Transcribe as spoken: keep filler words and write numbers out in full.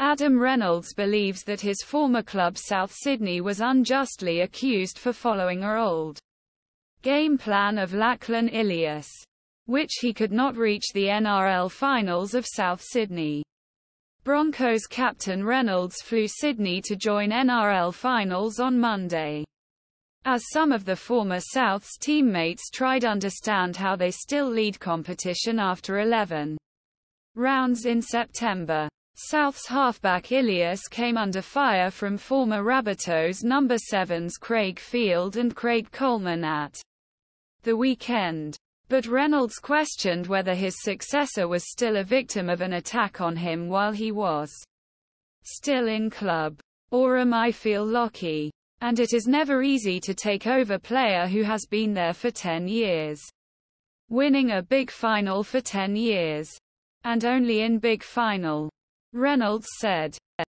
Adam Reynolds believes that his former club South Sydney was unjustly accused for following an old game plan of Lachlan Ilias, which he could not reach the N R L finals of South Sydney. Broncos captain Reynolds flew Sydney to join N R L finals on Monday. As some of the former South's teammates tried to understand how they still lead competition after eleven rounds in September. South's halfback Ilias came under fire from former Rabbitohs number sevens Craig Field and Craig Coleman at the weekend. But Reynolds questioned whether his successor was still a victim of an attack on him while he was still in club. "Or am I feel lucky? And it is never easy to take over player who has been there for ten years. Winning a big final for ten years. And only in big final," Reynolds said.